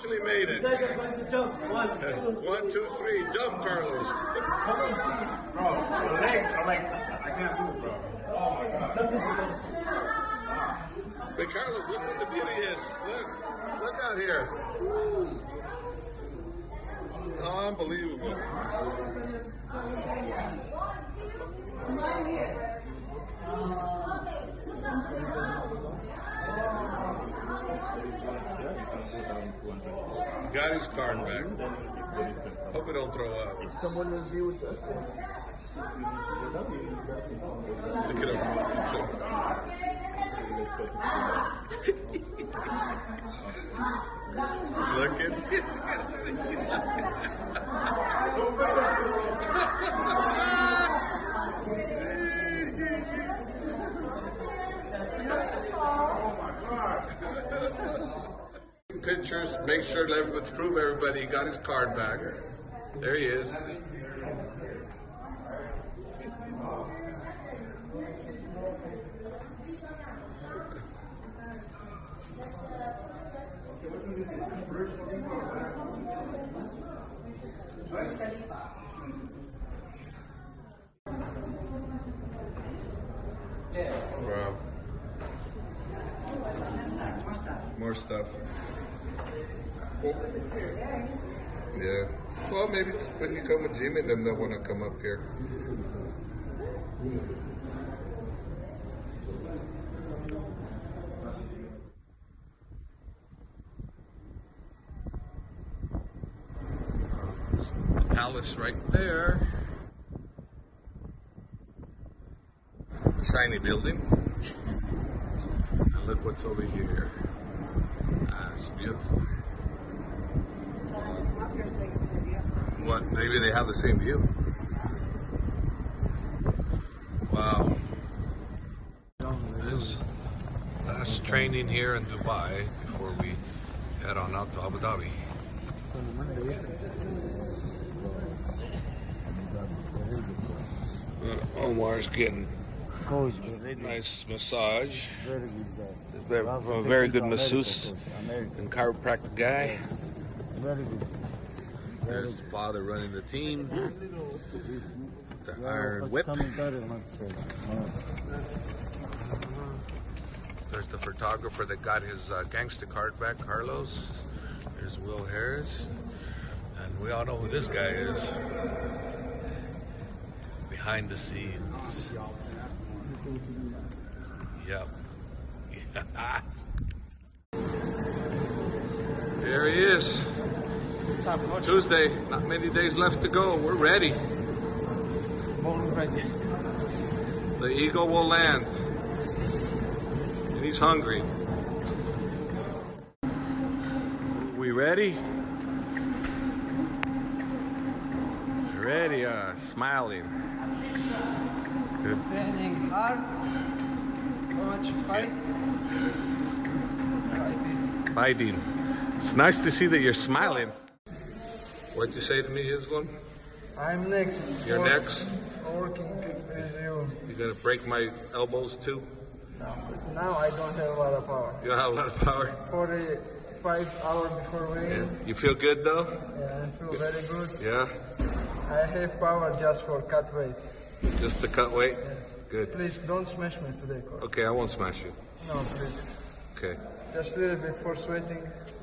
actually made it. You guys are going to jump. One, two, three. Jump, Carlos. Come on, see. Bro, the legs are like, I can't move, bro. Oh, my God. But Carlos, look what the beauty is. Look. Look out here. Unbelievable. Got his card back. Hope he don't throw up. If someone will be with us, look it up. Look at it. Pictures, make sure to prove everybody he got his card back. There he is. Wow. More stuff. Yeah. Well, maybe when you come with Jimmy, them they'll want to come up here. Palace right there. Shiny building. And look what's over here. Ah, it's beautiful. What? Maybe they have the same view. Wow. This last training here in Dubai before we head on out to Abu Dhabi. Omar's getting a nice massage. From a very good masseuse and chiropractic guy. There's the father running the team. The iron whip. There's the photographer that got his gangster card back, Carlos. There's Will Harris. And we all know who this guy is. Behind the scenes. Yep. Yeah. There he is. Tuesday, not many days left to go. We're ready. The eagle will land. And he's hungry. We ready? Ready, smiling. Good. Training hard. How much fight? Fighting. It's nice to see that you're smiling. What'd you say to me, Islam? I'm next. You're next? Working with you. You're going to break my elbows too? No, but now I don't have a lot of power. You don't have a lot of power? 45 hours before weighing. Yeah. You feel good though? Yeah, I feel very good. Yeah? I have power just for cut weight. Just to cut weight? Yeah. Good. Please don't smash me today, Carl. Okay, I won't smash you. No, please. Okay. Just a little bit for sweating.